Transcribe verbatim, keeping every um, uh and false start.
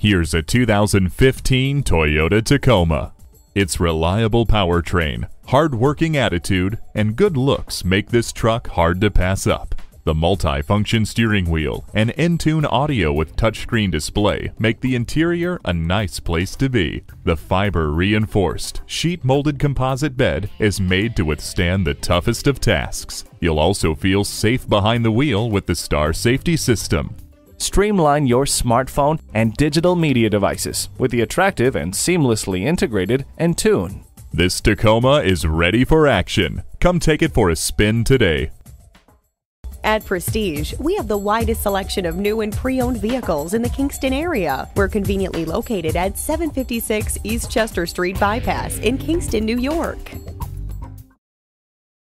Here's a two thousand fifteen Toyota Tacoma. Its reliable powertrain, hard-working attitude, and good looks make this truck hard to pass up. The multi-function steering wheel and Entune audio with touchscreen display make the interior a nice place to be. The fiber-reinforced, sheet-molded composite bed is made to withstand the toughest of tasks. You'll also feel safe behind the wheel with the Star Safety System. Streamline your smartphone and digital media devices with the attractive and seamlessly integrated Entune. This Tacoma is ready for action. Come take it for a spin today. At Prestige, we have the widest selection of new and pre-owned vehicles in the Kingston area. We're conveniently located at seven fifty-six East Chester Street Bypass in Kingston, New York.